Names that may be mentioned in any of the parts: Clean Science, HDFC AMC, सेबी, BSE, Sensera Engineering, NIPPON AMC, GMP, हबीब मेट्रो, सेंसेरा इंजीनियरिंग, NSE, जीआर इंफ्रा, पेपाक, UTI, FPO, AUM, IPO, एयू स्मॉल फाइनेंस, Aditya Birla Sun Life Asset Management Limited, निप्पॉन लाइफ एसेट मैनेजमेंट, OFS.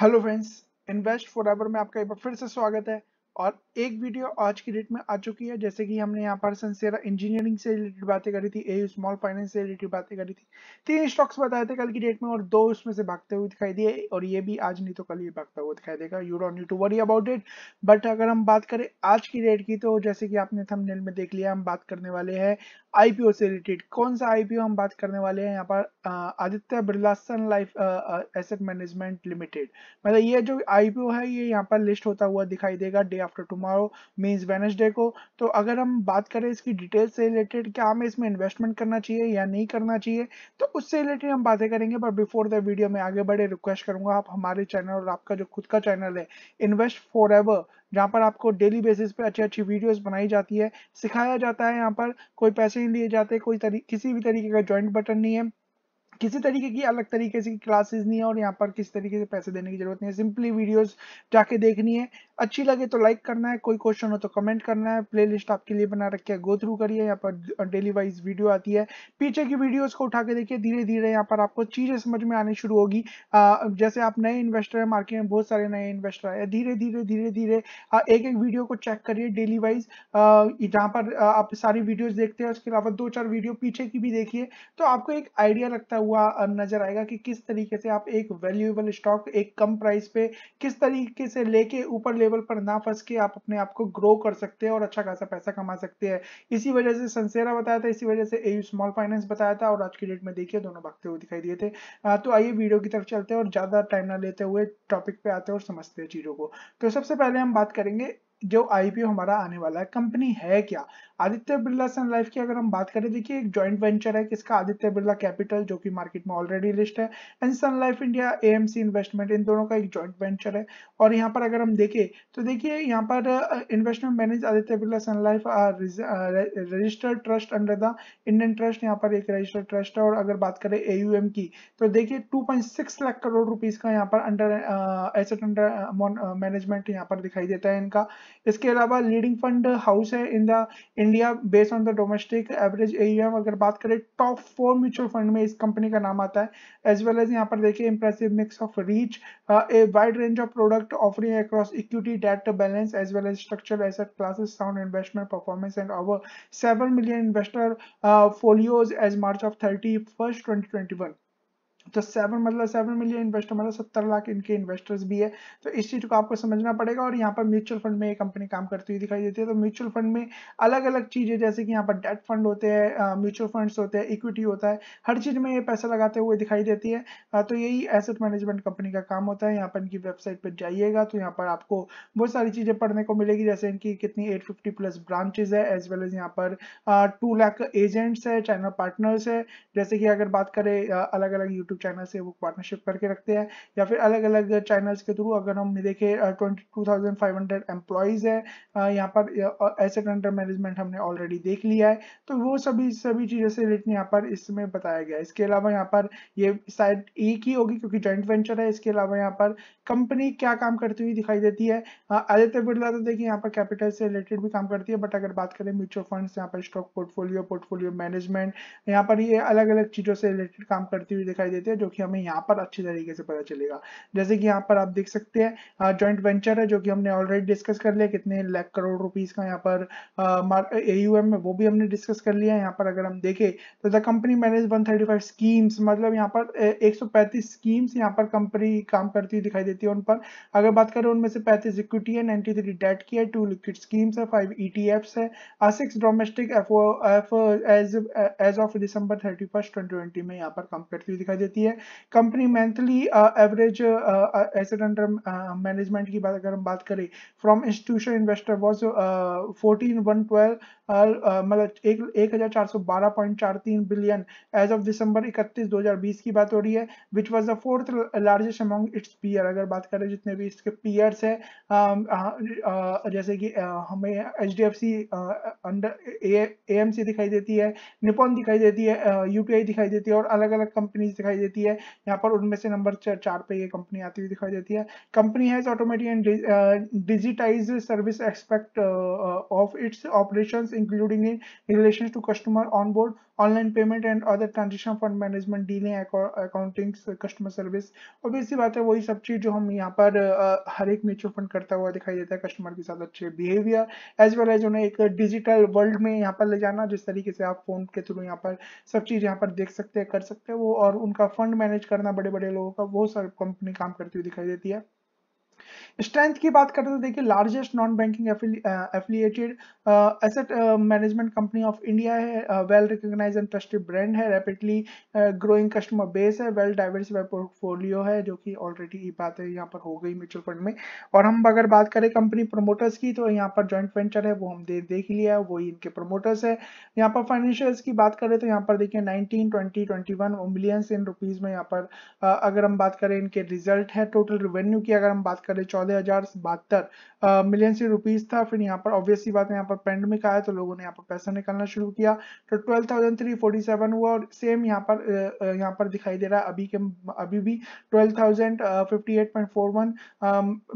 Hello friends, invest forever में आपका एक बार फिर से स्वागत है। और एक वीडियो आज की डेट में आ चुकी है। जैसे कि हमने यहाँ पर सेंसेरा इंजीनियरिंग से रिलेटेड बातें करी थी, एयू स्मॉल फाइनेंस से रिलेटेड बातें करी थी, 3 स्टॉक्स बताए थे कल की डेट में और 2 उसमें से भागते हुए दिखाई दिए और ये भी आज नहीं तो कल ये भागता हुआ दिखाई देगा। You don't need to worry about it. But अगर हम बात करें आज की डेट की तो जैसे कि आपने थंबनेल में देख लिया, हम बात करने वाले हैं आईपीओ से रिलेटेड। कौन सा आईपीओ हम बात करने वाले हैं यहाँ पर? आदित्य बिरला सन लाइफ एसेट मैनेजमेंट लिमिटेड। मतलब ये जो आईपीओ है ये यहाँ पर लिस्ट होता हुआ दिखाई देगा day after tomorrow means Wednesday को। तो अगर हम बात करें इसकी डिटेल से रिलेटेड, क्या हमें इसमें इन्वेस्टमेंट करना चाहिए या नहीं करना चाहिए, तो उससे रिलेटेड हम बातें करेंगे। बट बिफोर द वीडियो में आगे बढ़े, रिक्वेस्ट करूंगा आप हमारे चैनल और आपका जो खुद का चैनल है इन्वेस्ट फॉरएवर, जहाँ पर आपको डेली बेसिस पे अच्छी अच्छी वीडियोस बनाई जाती है, सिखाया जाता है। यहाँ पर कोई पैसे नहीं लिए जाते, कोई किसी भी तरीके का ज्वाइंट बटन नहीं है, किसी तरीके की अलग तरीके से क्लासेस नहीं है और यहाँ पर किसी तरीके से पैसे देने की जरूरत नहीं है। सिंपली वीडियोस जाके देखनी है, अच्छी लगे तो लाइक करना है, कोई क्वेश्चन हो तो कमेंट करना है। प्लेलिस्ट आपके लिए बना रखी है, गो थ्रू करिए। यहाँ पर डेली वाइज वीडियो आती है, पीछे की वीडियोस को उठा के देखिए, धीरे धीरे यहाँ पर आपको चीजें समझ में आनी शुरू होगी। जैसे आप नए इन्वेस्टर हैं, मार्केट में बहुत सारे नए इन्वेस्टर आए, धीरे धीरे एक एक वीडियो को चेक करिए डेली वाइज। जहाँ पर आप सारी वीडियोज देखते हैं, उसके अलावा 2-4 वीडियो पीछे की भी देखिए, तो आपको एक आइडिया लगता है नजर आएगा कि किस तरीके से आप एक वैल्यूएबल स्टॉक एक कम प्राइस पे किस तरीके से लेके ऊपर लेवल पर ना फंस के आप अपने आप को ग्रो कर सकते हैं और अच्छा खासा पैसा कमा सकते हैं। इसी वजह से सेंसेरा बताया था, इसी वजह से एयू स्मॉल फाइनेंस बताया था और आज की डेट में देखिए दोनों भागते हुए दिखाई दिए थे। तो आइए वीडियो की तरफ चलते हैं और ज्यादा टाइम ना लेते हुए टॉपिक पे आते हैं और समझते हैं चीजों को। तो सबसे पहले हम बात करेंगे जो आईपीओ हमारा आने वाला है, कंपनी है क्या? आदित्य बिरला सन लाइफ की अगर हम बात करें, देखिए एक जॉइंट वेंचर है किसका, आदित्य बिरला कैपिटल जो कि मार्केट में ऑलरेडी लिस्ट है, and sun life India AMC investment, इन दोनों का एक जॉइंट वेंचर है। और यहाँ पर अगर हम देखें तो देखिए यहाँ पर investment manage Aditya Birla sun life registered trust under the Indian trust, यहाँ पर एक रजिस्टर्ड ट्रस्ट है। और अगर बात करें एयूएम की तो देखिए 2.6 लाख करोड़ रुपीज का यहाँ पर अंडर एसेट अंडर मैनेजमेंट यहाँ पर दिखाई देता है इनका। इसके अलावा लीडिंग फंड हाउस है in the India based on the domestic average AUM. अगर बात करें टॉप 4 म्यूचुअल फंड में इस कंपनी का नाम आता है, एज वेल एज यहाँ पर देखिए impressive mix of reach, a wide range of product offering across equity, debt, balance as well as structured asset classes, sound investment performance and over 7 million investor folios as March of 31 March 2021। तो 7 million investor मतलब 70 लाख इनके investors भी है। तो इस चीज को आपको समझना पड़ेगा। और यहाँ पर म्यूचुअल फंड में ये कंपनी काम करती हुई दिखाई देती है। तो म्यूचुअल फंड में अलग अलग चीजें, जैसे कि यहाँ पर डेट फंड होते हैं, म्यूचुअल फंड्स होते हैं, इक्विटी होता है, हर चीज में ये पैसा लगाते हुए दिखाई देती है। तो यही एसेट मैनेजमेंट कंपनी का काम होता है। यहाँ पर इनकी वेबसाइट पर जाइएगा तो यहाँ पर आपको बहुत सारी चीजें पढ़ने को मिलेगी, जैसे इनकी कितनी 850+ ब्रांचेज है, एज वेल एज यहाँ पर 2 लाख एजेंट्स है, चैनल पार्टनर्स है। जैसे कि अगर बात करें अलग अलग यूट्यूब चैनल से वो पार्टनरशिप करके रखते हैं या फिर अलग अलग चैनल्स के थ्रू। अगर हम देखें 22,500 एम्प्लॉइज है यहाँ पर, एसेट अंडर मैनेजमेंट हमने ऑलरेडी देख लिया है। तो वो सभी चीज़ें से रिलेटेड यहाँ पर इसमें बताया गया है। इसके अलावा यहाँ पर ये शायद एक ही होगी क्योंकि जॉइंट वेंचर है। इसके अलावा यहाँ पर कंपनी क्या काम करती हुई दिखाई देती है, आदित्य बिरला तो देखिए यहाँ पर कैपिटल से रिलेटेड भी काम करती है। बट अगर बात करें म्यूचुअल फंड्स, यहाँ पर स्टॉक पोर्टफोलियो, पोर्टफोलियो मैनेजमेंट, यहाँ पर ये अलग अलग चीज़ों से रिलेटेड काम करती हुई दिखाई देती है, जो कि हमें यहाँ पर अच्छी तरीके से पता चलेगा। जैसे कि यहाँ पर आप देख सकते हैं जॉइंट वेंचर है जो कि हमने ऑलरेडी डिस्कस कर लिया, कितने लाख करोड़ रुपीस का यहाँ पर एयूएम में, वो भी हमने डिस्कस कर लिया। यहाँ पर अगर हम देखें तो द कंपनी मैनेज 135 स्कीम्स, मतलब यहाँ पर 135 स्कीम्स यहाँ पर कंपनी काम करती हुई दिखाई देती है उन पर। अगर बात करें उनमें से 35 इक्विटी है, 93 डेट की है, 2 लिक्विड स्कीम्स है, 5 ईटीएफ्स है, 6 डोमेस्टिक एज ऑफ December 31, 2020 में यहाँ पर काम करती हुई दिखाई देती है company. Monthly average asset under management की बात अगर हम बात करें फ्रॉम इंस्टीट्यूशनल इन्वेस्टर वाज 14,112 मतलब 1412.43 बिलियन एज ऑफ December 31, 2020 की बात हो रही है, which was the 4th largest among its peer. अगर बात करें जितने भी इसके पीयर्स है, जैसे कि हमें HDFC अंडर AMC दिखाई देती है, निप्पॉन दिखाई देती है, UTI दिखाई देती है और अलग अलग कंपनीज दिखाई देती है। यहाँ पर उनमें से नंबर 4 पे ये कंपनी आती हुई दिखाई देती है। Company has automated and digitised service aspect of its operations including in relation to customer onboard, online payment and other transition fund management, dealing, accounting, customer service. Obviously बात है वही सब चीज जो हम यहाँ पर हर एक म्यूचुअल फंड करता हुआ दिखाई देता है, कस्टमर के साथ अच्छे बिहेवियर एज वेल एज उन्हें एक डिजिटल वर्ल्ड में यहाँ पर ले जाना, जिस तरीके से आप फोन के थ्रू यहाँ पर सब चीज यहाँ पर देख सकते हैं, कर सकते हैं वो, और उनका फंड मैनेज करना बड़े बड़े लोगों का, वो सब कंपनी काम करती हुई दिखाई देती है। स्ट्रेंथ की बात करते तो देखिए largest non banking affiliated asset management company of India है, well recognised and trusted brand है, रैपिडली ग्रोइंग कस्टमर बेस है, वेल डाइवर्सिफाइड पोर्टफोलियो है, जो कि ऑलरेडी ये बात है यहाँ पर हो गई म्यूचुअल फंड में। और हम अगर बात करें कंपनी प्रमोटर्स की तो यहाँ पर जॉइंट वेंचर है वो हम देख लिया है, वही इनके प्रमोटर्स है। यहाँ पर फाइनेंशियल्स की बात करें तो यहाँ पर देखिए 19, 20, 21 मिलियंस इन रुपीज में यहाँ पर अगर हम बात करें इनके रिजल्ट है। टोटल रेवेन्यू की अगर हम बात करें 14,072 मिलियन रुपीस था। फिर यहाँ पर ऑब्वियसली बात है यहाँ पर पेंडेमिक आया तो लोगों ने यहाँ पर पैसा निकालना शुरू किया तो 12,347 हुआ और सेम यहाँ पर दिखाई दे रहा है अभी भी 12,058.41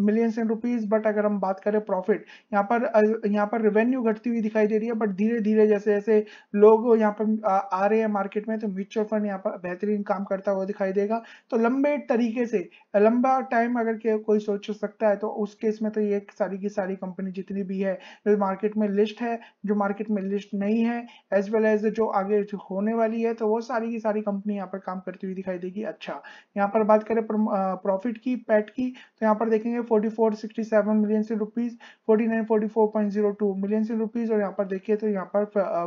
मिलियन रुपीस। बट अगर हम बात करें प्रॉफिट यहाँ पर रेवेन्यू घटती हुई दिखाई दे रही है, बट धीरे धीरे जैसे जैसे लोग यहाँ पर आ रहे हैं मार्केट में तो म्यूचुअल फंड यहाँ पर बेहतरीन काम करता हुआ दिखाई देगा। तो लंबे तरीके से लंबा टाइम अगर कोई सोच सकता है तो उस केस में तो ये सारी की सारी कंपनी जितनी भी है जो मार्केट में लिस्ट है, जो मार्केट में लिस्ट नहीं है, एज वेल एज जो आगे होने वाली है, तो वो सारी की सारी कंपनी यहाँ पर काम करती हुई दिखाई देगी। अच्छा, यहाँ पर बात करें प्रॉफिट की, पैट की, तो यहाँ पर देखेंगे 44.67 मिलियन रुपीज, 49.4402 मिलियन रुपीज और यहाँ पर देखिए तो यहाँ पर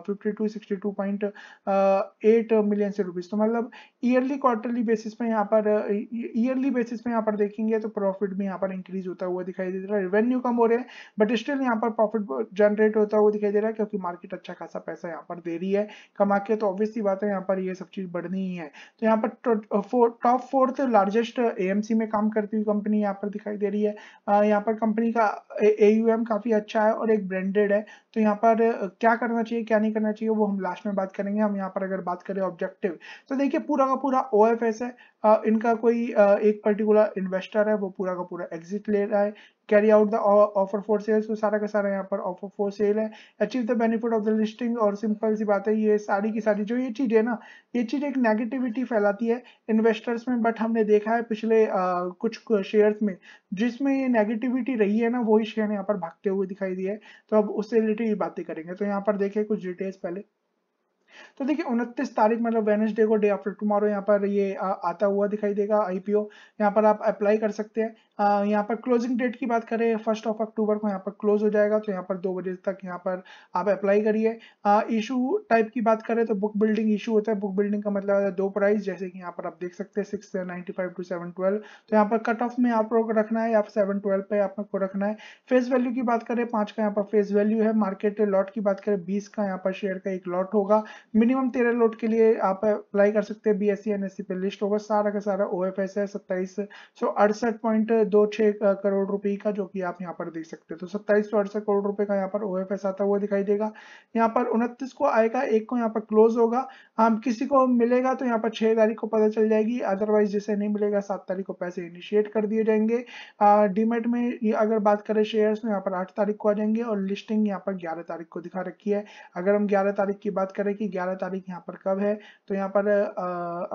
52.628 मिलियन रुपीज। तो मतलब ईयरली क्वार्टरली बेसिस पे यहाँ पर देखेंगे तो प्रॉफिट भी यहाँ पर इंक्रीज होता हुआ दिखाई दे रहा है। रेवेन्यू कम हो रहे हैं बट स्टिल यहाँ पर प्रॉफिट जनरेट होता हुआ दिखाई दे रहा है क्योंकि मार्केट अच्छा खासा पैसा यहाँ पर दे रही है कमा के, तो ऑब्वियसली बात है यहाँ पर ये सब चीज बढ़नी ही है। तो यहाँ पर टॉप फोर्थ लार्जेस्ट एएमसी में काम करती हुई कंपनी यहाँ पर दिखाई दे रही है। यहाँ पर कंपनी का एयूएम काफी अच्छा है और एक ब्रांडेड है, तो यहाँ पर क्या करना चाहिए क्या नहीं करना चाहिए वो हम लास्ट में बात करेंगे। हम यहाँ पर अगर बात करें ऑब्जेक्टिव तो देखिए पूरा का पूरा ओएफएस है, इनका कोई एक पर्टिकुलर इन्वेस्टर है वो पूरा का पूरा एग्जिट ले रहा है, carry out the offer for sales, तो सारा का सारा यहाँ पर ऑफर फॉर सेल है, achieve the benefit of the listing. और सिंपल सी बात है ये सारी की सारी जो ये चीज है ना, ये चीज एक नेगेटिविटी फैलाती है इन्वेस्टर्स में, बट हमने देखा है पिछले कुछ शेयर्स में जिसमें ये नेगेटिविटी रही है ना वही शेयर यहाँ पर भागते हुए दिखाई दिए। तो अब उससे रिलेटेड ये बातें करेंगे। तो यहाँ पर देखिए कुछ डिटेल्स पहले तो देखिए 29 तारीख मतलब वेडनेसडे को, डे आफ्टर टुमारो यहाँ पर ये आता हुआ दिखाई देगा आईपीओ, यहाँ पर आप अप्लाई कर सकते हैं। यहाँ पर क्लोजिंग डेट की बात करें 1 अक्टूबर को यहाँ पर क्लोज हो जाएगा, तो यहाँ पर 2 बजे तक यहाँ पर आप अप्लाई करिए। इशू टाइप की बात करें तो बुक बिल्डिंग इशू होता है, बुक बिल्डिंग का मतलब है 2 प्राइस, जैसे कि यहाँ पर आप देख सकते हैं 695 to 712, तो यहाँ पर कट ऑफ में आप लोग रखना है या 712 पे आपको रखना है। फेस वैल्यू की बात करें 5 का यहाँ पर फेस वैल्यू है, मार्केट लॉट की बात करें 20 का यहाँ पर शेयर का एक लॉट होगा, मिनिमम 13 लॉट के लिए आप अप्लाई कर सकते हैं, BSE NSE पे लिस्ट होगा, सारा का सारा OFS है 2768.26 करोड़ रुपए का, जो कि आप यहां पर देख सकते हैं। तो 2768 करोड़ रुपए का यहां पर OFS आता हुआ दिखाई देगा। यहां पर 29 को आएगा, 1 को यहां पर क्लोज होगा, हम किसी को मिलेगा तो यहां पर 6 तारीख को पता चल जाएगी, अदरवाइज जिसे नहीं मिलेगा 7 तारीख को पैसे इनिशिएट कर दिए जाएंगे। डीमैट में अगर बात करें शेयर्स में यहाँ पर 8 तारीख को आ जाएंगे और लिस्टिंग यहाँ पर 11 तारीख को दिखा रखी है। अगर हम 11 तारीख की बात करें कि 11 तारीख यहाँ पर कब है, तो यहाँ पर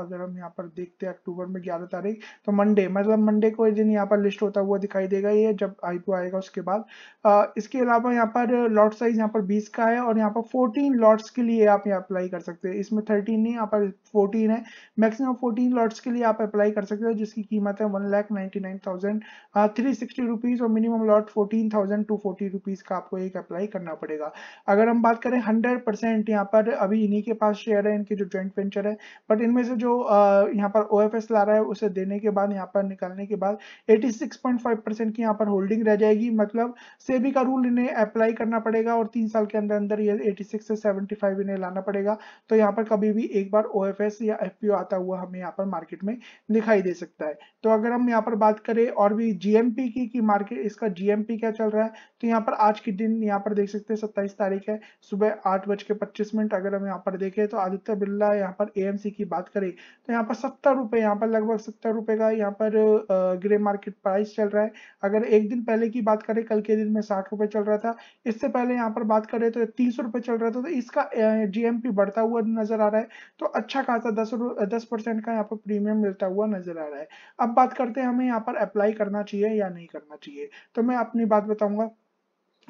अगर हम यहाँ पर देखते हैं अक्टूबर में 11 तारीख तो मंडे, मतलब मंडे को दिन यहाँ पर लिस्ट होता हुआ दिखाई देगा ये, जब आईपीओ आएगा उसके बाद। इसके अलावा यहाँ पर लॉट साइज यहाँ पर 20 का है और यहाँ पर 14 लॉट्स के लिए आप यहाँ अप्लाई कर सकते हैं, इसमें 13 नहीं यहाँ पर 14 है, मैक्सिमम 14 लॉट्स के लिए आप अप्लाई कर सकते हो, जिसकी कीमत है 1,99,360 रुपीज और मिनिमम लॉट 14,240 रुपीज का आपको एक अप्लाई करना पड़ेगा। अगर हम बात करें 100% यहाँ पर अभी इन्हीं के पास शेयर है, इनके जो जॉइंट वेंचर है, बट इनमें से जो यहाँ पर OFS ला रहा है उसे देने के बाद यहाँ पर निकालने के बाद 86.5% की यहाँ पर होल्डिंग रह जाएगी, मतलब सेबी का रूल इन्हें अप्लाई करना पड़ेगा और 3 साल के अंदर अंदर ये 86 से 75 इन्हें लाना पड़ेगा। तो यहाँ पर कभी भी एक बार OFS या FPO आता हुआ हमें यहाँ पर मार्केट में दिखाई दे सकता है। तो अगर हम यहाँ पर बात करें और भी GMP की कि मार्केट इसका GMP क्या चल रहा है, तो यहाँ पर आज के दिन यहाँ पर देख सकते हैं 27 तारीख है सुबह 8:25, अगर हम पर देखें तो आदित्य बिरला यहाँ पर एएमसी की बात करें तो यहाँ पर 70 रुपये, यहाँ पर लगभग 70 रुपये का यहाँ पर ग्रे मार्केट प्राइस चल रहा है। अगर एक दिन पहले की बात करें कल के दिन में 60 रुपये चल रहा था, इससे पहले यहाँ पर बात करें तो 300 रुपये चल रहा था। तो इसका जीएमपी बढ़ता हुआ नजर आ रहा है, तो अच्छा खासा 10% का यहाँ पर प्रीमियम मिलता हुआ नजर आ रहा है। अब बात करते हैं हमें यहाँ पर अप्लाई करना चाहिए या नहीं करना चाहिए, तो मैं अपनी बात बताऊंगा।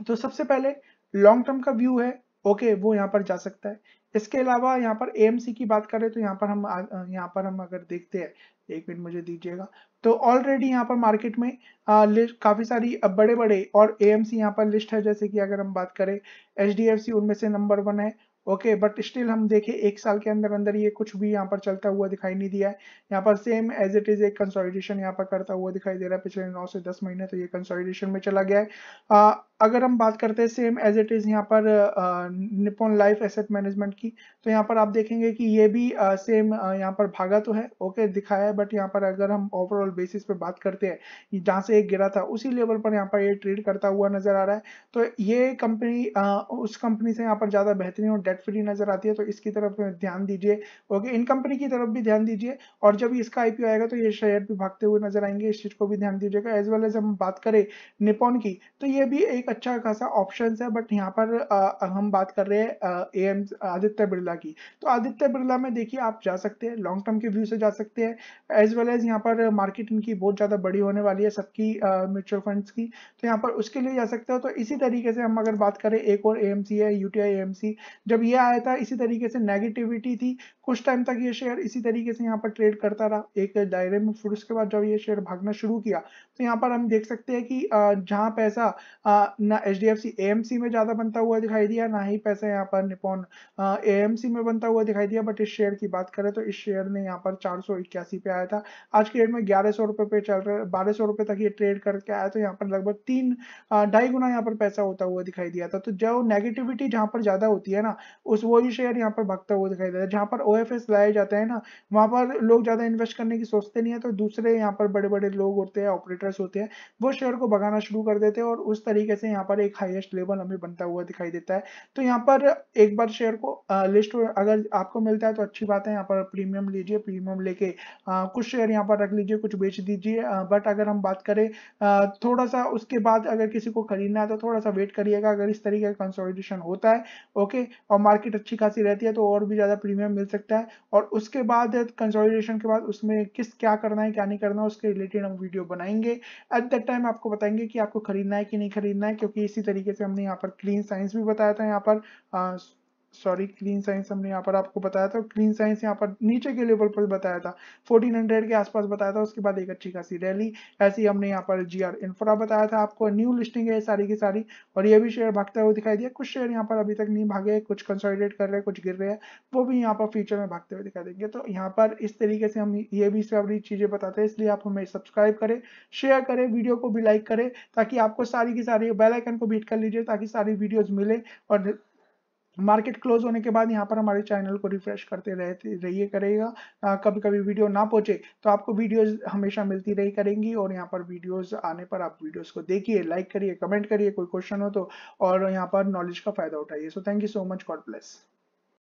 तो सबसे पहले लॉन्ग टर्म का व्यू है ओके, वो यहाँ पर जा सकता है। इसके अलावा यहाँ पर एएमसी की बात करें तो यहाँ पर हम अगर देखते हैं, एक मिनट मुझे दीजिएगा, तो ऑलरेडी यहाँ पर मार्केट में काफी सारी बड़े बड़े और एएमसी यहाँ पर लिस्ट है। जैसे कि अगर हम बात करें एचडीएफसी उनमें से नंबर 1 है ओके, बट स्टिल हम देखें एक साल के अंदर अंदर ये कुछ भी यहाँ पर चलता हुआ दिखाई नहीं दिया है। यहाँ पर सेम एज इट इज एक कंसोलिडेशन यहाँ पर करता हुआ दिखाई दे रहा है। पिछले 9 से 10 महीने तो ये कंसोलिडेशन में चला गया है। अगर हम बात करते हैं सेम एज इट इज यहाँ पर निप्पॉन लाइफ एसेट मैनेजमेंट की, तो यहाँ पर आप देखेंगे कि ये भी सेम यहाँ पर भागा तो है ओके, दिखाया है, बट यहाँ पर अगर हम ओवरऑल बेसिस पे बात करते हैं जहाँ से एक गिरा था उसी लेवल पर यहाँ पर ये ट्रेड करता हुआ नजर आ रहा है। तो ये कंपनी उस कंपनी से यहाँ पर ज्यादा बेहतरीन और डेट फ्री नजर आती है, तो इसकी तरफ ध्यान दीजिए ओके, इन कंपनी की तरफ भी ध्यान दीजिए। और जब इसका आईपीओ आएगा तो ये शेयर भी भागते हुए नजर आएंगे, इस चीज को भी ध्यान दीजिएगा। एज वेल एज हम बात करें निप्पॉन की तो ये भी एक अच्छा खासा ऑप्शन है, बट यहाँ पर हम बात कर रहे हैं आदित्य बिरला की। तो आदित्य बिरला में देखिए आप जा सकते हैं, लॉन्ग टर्म के व्यू से जा सकते हैं। एज वेल एज यहाँ पर मार्केट इनकी बहुत ज्यादा बड़ी होने वाली है सबकी म्यूचुअल फंड्स की, तो यहाँ पर उसके लिए जा सकते हो। तो इसी तरीके से हम अगर बात करें एक और एएमसी है यूटीआई एएमसी, जब ये आया था इसी तरीके से नेगेटिविटी थी कुछ टाइम तक, ये शेयर इसी तरीके से यहाँ पर ट्रेड करता रहा एक दायरे में। फिर उसके बाद जब ये शेयर भागना शुरू किया तो यहाँ पर हम देख सकते हैं कि जहाँ पैसा ना एचडीएफसी एएमसी में ज्यादा बनता हुआ दिखाई दिया, ना ही पैसा यहाँ पर निप्पॉन एएमसी में बनता हुआ दिखाई दिया। बट इस शेयर की बात करें तो इस शेयर ने यहाँ पर 481 पे आया था, आज के डेट में 1100 रुपये पे चल रहा है, 1200 रुपये तक ये ट्रेड करके आया, तो यहाँ पर लगभग 3-2.5 गुना यहाँ पर पैसा होता हुआ दिखाई दिया था। तो जो नेगेटिविटी जहाँ पर ज्यादा होती है ना, उस वही शेयर यहाँ पर भागता हुआ दिखाई देता है। जहाँ पर ओएफएस लाए जाते हैं ना, वहाँ पर लोग ज्यादा इन्वेस्ट करने की सोचते नहीं है, तो दूसरे यहाँ पर बड़े बड़े लोग होते हैं, ऑपरेटर्स होते हैं, वो शेयर को भगाना शुरू कर देते हैं, और उस तरीके से यहाँ पर एक हाईएस्ट लेवल हमें बनता हुआ दिखाई देता है। तो यहाँ पर एक बार शेयर को लिस्ट अगर आपको मिलता है तो अच्छी बात है, यहाँ पर प्रीमियम लीजिए, प्रीमियम लेके कुछ शेयर यहाँ पर रख लीजिए, कुछ बेच दीजिए। बट अगर हम बात करें थोड़ा सा उसके बाद अगर किसी को खरीदना है तो थोड़ा सा वेट करिएगा। अगर इस तरीके का कंसोलिडेशन होता है ओके, और मार्केट अच्छी खासी रहती है तो और भी ज्यादा प्रीमियम मिल सकता है। और उसके बाद कंसोलिडेशन के बाद उसमें क्या करना है क्या नहीं करना है उसके रिलेटेड हम वीडियो बनाएंगे। एट दैट टाइम आपको बताएंगे कि आपको खरीदना है कि नहीं खरीदना है, क्योंकि इसी तरीके से हमने यहाँ पर क्लीन साइंस भी बताया था। यहाँ पर क्लीन साइंस हमने यहाँ पर आपको बताया था, क्लीन साइंस यहाँ पर नीचे के लेवल पर बताया था, 1400 के आसपास बताया था, उसके बाद एक अच्छी खासी रैली। ऐसे ही हमने यहाँ पर जीआर इंफ्रा बताया था आपको, न्यू लिस्टिंग है सारी की सारी, और ये भी शेयर भागता हुआ दिखाई दिया। कुछ शेयर यहाँ पर अभी तक नहीं भागे, कुछ कंसोलिडेट कर रहे हैं, कुछ गिर रहे हैं, वो भी यहाँ पर फ्यूचर में भागते हुए दिखाई देंगे। तो यहाँ पर इस तरीके से हम ये भी सारी चीजें बताते हैं, इसलिए आप हमें सब्सक्राइब करें, शेयर करें, वीडियो को भी लाइक करें, ताकि आपको सारी की सारी बेल आइकन को भी हिट कर लीजिए ताकि सारी वीडियोज मिले। और मार्केट क्लोज होने के बाद यहाँ पर हमारे चैनल को रिफ्रेश करते रहिए करेगा, कभी कभी वीडियो ना पहुंचे तो आपको वीडियोस हमेशा मिलती रही करेंगी। और यहाँ पर वीडियोस आने पर आप वीडियोस को देखिए, लाइक करिए, कमेंट करिए, कोई क्वेश्चन हो तो, और यहाँ पर नॉलेज का फायदा उठाइए। So thank you so much, God bless.